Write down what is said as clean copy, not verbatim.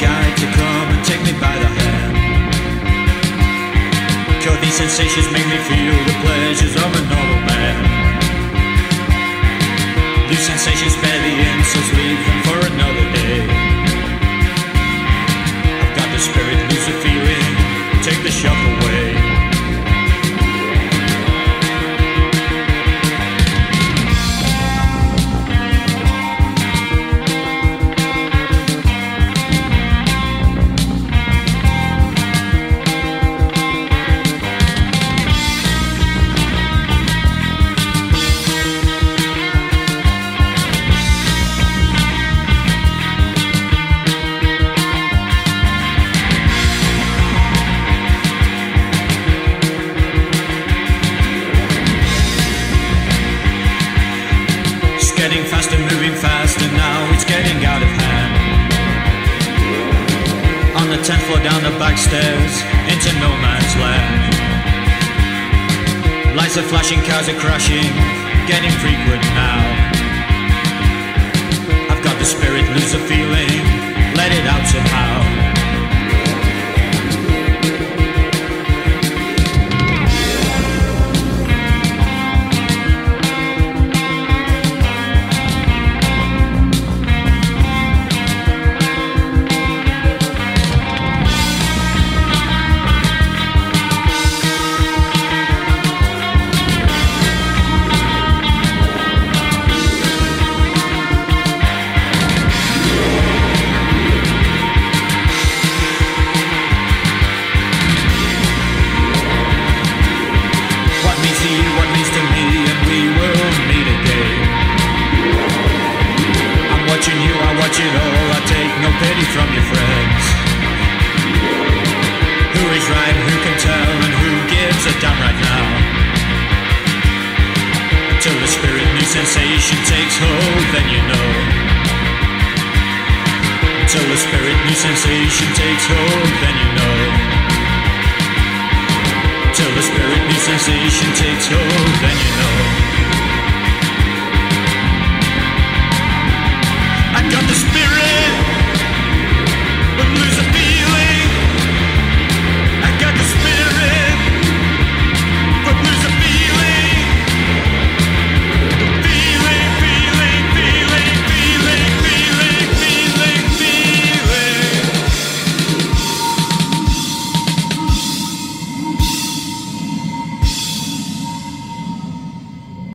guide to come and take me by the hand. Could these sensations make me feel the pleasures of a normal man? These sensations barely end, so leave them for another day. I've got the spirit, lose the feeling, take the shock away. Getting faster, moving faster, now it's getting out of hand. On the 10th floor, down the back stairs, into no man's land. Lights are flashing, cars are crashing, getting frequent now. I've got the spirit, lose the feeling, let it out somehow. Watch it all, I take no pity from your friends. Who is right, who can tell, and who gives a damn right now? Until the spirit, new sensation takes hold, then you know. Until the spirit, new sensation takes hold, then you know. Until the spirit, new sensation takes hold, then you know. Got the speed.